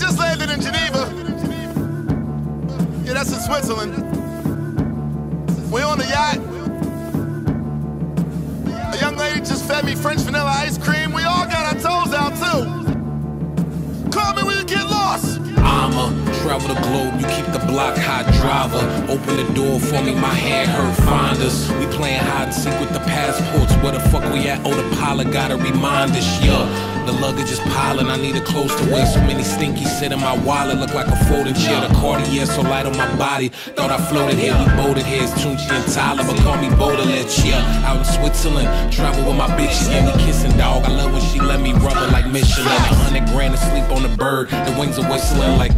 just landed in Geneva. Yeah, that's in Switzerland. We're on the yacht. A young lady just fed me French vanilla ice cream. We all got our toes out, too. Call me when you get lost. Travel the globe, you keep the block hot, driver. Open the door for me, my hand hurt, find us. We playing hide and seek with the passports. Where the fuck we at? Oh, the pilot gotta remind us, yeah. The luggage is piling, I need it close to wear. So many stinky sit in my wallet, look like a folding chair. The Cartier so light on my body, thought I floated here. We boated here, it's Tunchi and Tyler, but call me Baudelaire, yeah. Out in Switzerland, travel with my bitches, and we kissing, dog. I love when she let me rub her like Michelin. $100 grand to sleep on the bird, the wings are whistling like...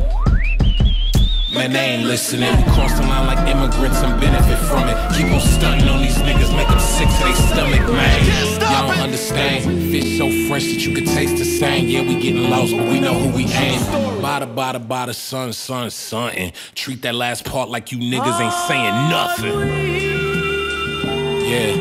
Man, they ain't listening. We cross the line like immigrants and benefit from it. Keep on stunting on these niggas, make them sick to their stomach, man. Y'all don't understand. Fish so fresh that you can taste the same. Yeah, we getting lost, but we know who we ain't. Bada, bada, bada, son, son, something. Treat that last part like you niggas ain't saying nothing. Yeah.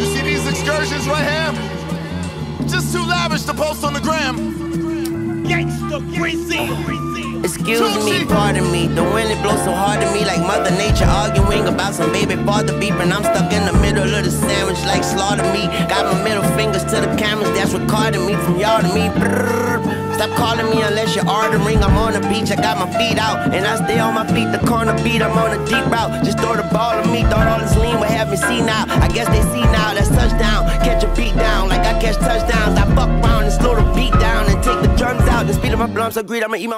You see these excursions right here? Just too lavish to post on the gram. Gangsta crazy. Excuse me, pardon me. The wind, it blows so hard to me, like Mother Nature arguing about some baby father beeping. I'm stuck in the middle of the sandwich like slaughter me. Got my middle fingers to the cameras, that's recording me from y'all to me. Brrr. Stop calling me unless you're ordering. I'm on the beach, I got my feet out, and I stay on my feet, the corner beat, I'm on a deep route. Just throw the ball at me, thought all this lean would have me see now. I guess they see now, that's touchdown. Catch a beat down, like I catch touchdowns. I fuck round and slow the beat down, and take the drums out, and speed up my blunts so greed, I'ma eat my